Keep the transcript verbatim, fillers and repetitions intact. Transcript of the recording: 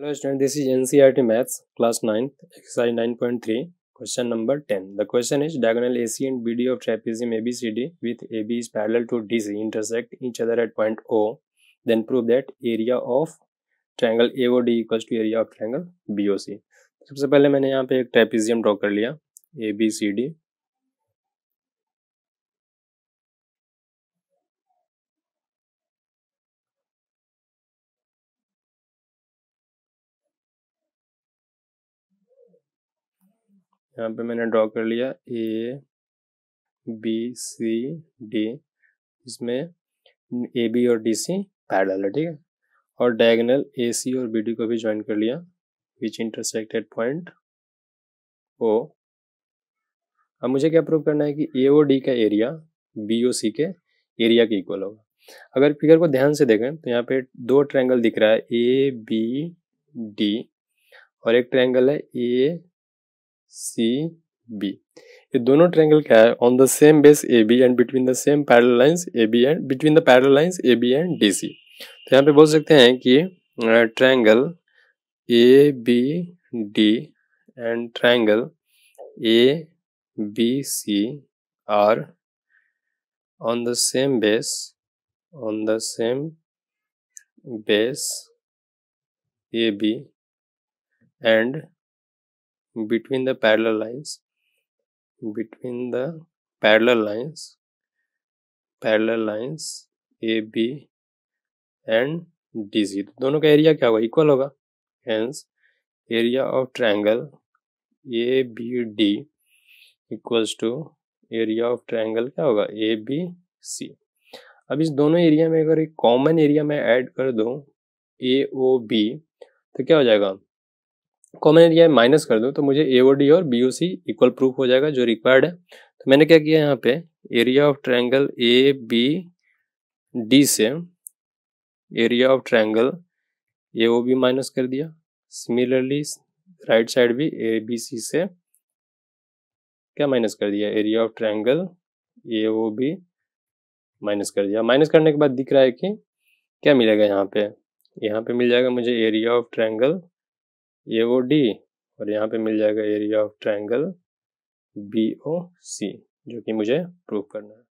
Hello students, this is N C E R T Maths, class ninth, exercise nine point three, question number ten. The question is, diagonal A C and B D of trapezium A B C D with A B is parallel to D C, intersect each other at point O, then prove that area of triangle A O D equals to area of triangle B O C. सबसे पहले मैंने यहाँ पे एक trapezium draw कर लिया, A B C D. यहाँ पे मैंने ड्रॉ कर लिया ए बी सी डी, इसमें ए बी और डी सी पैरेलल है, ठीक है, और डायगोनल ए सी और बी डी को भी ज्वाइन कर लिया विच इंटरसेक्टेड पॉइंट ओ. अब मुझे क्या प्रूव करना है कि ए ओ डी का एरिया बी ओ सी के एरिया के इक्वल होगा. अगर फिगर को ध्यान से देखें तो यहाँ पे दो ट्रायंगल दिख रहा है, ए बी डी, और एक ट्रायंगल है ए सी बी. ये दोनों ट्रायंगल क्या है, on the same base A B and between the same parallel lines A B and between the parallel lines A B and D C. तो यहाँ पे बोल सकते हैं कि triangle A B D and triangle A B C are on the same base on the same base A B and between the parallel lines between the parallel lines parallel lines A B and D C. दोनों का area क्या होगा, equal होगा. Hence area of triangle A B D equals to area of triangle क्या होगा, A B C. अब इस दोनों एरिया में अगर एक कॉमन एरिया में ऐड कर दूं A O B तो क्या हो जाएगा, कॉमन एरिया में माइनस कर दूं तो मुझे A O D और B O C equal proof हो जाएगा जो रिक्वायर्ड है. तो मैंने क्या किया, यहाँ पे area of triangle A B D से area of triangle A O B minus कर दिया. सिमिलरली राइट साइड भी A B C से क्या माइनस कर दिया, area of triangle A O B minus कर दिया. माइनस करने के बाद दिख रहा है कि क्या मिलेगा, यहाँ पे यहाँ पे मिल जाएगा मुझे area of triangle A O D और यहाँ पे मिल जाएगा area of triangle B O C जो कि मुझे प्रूव करना है.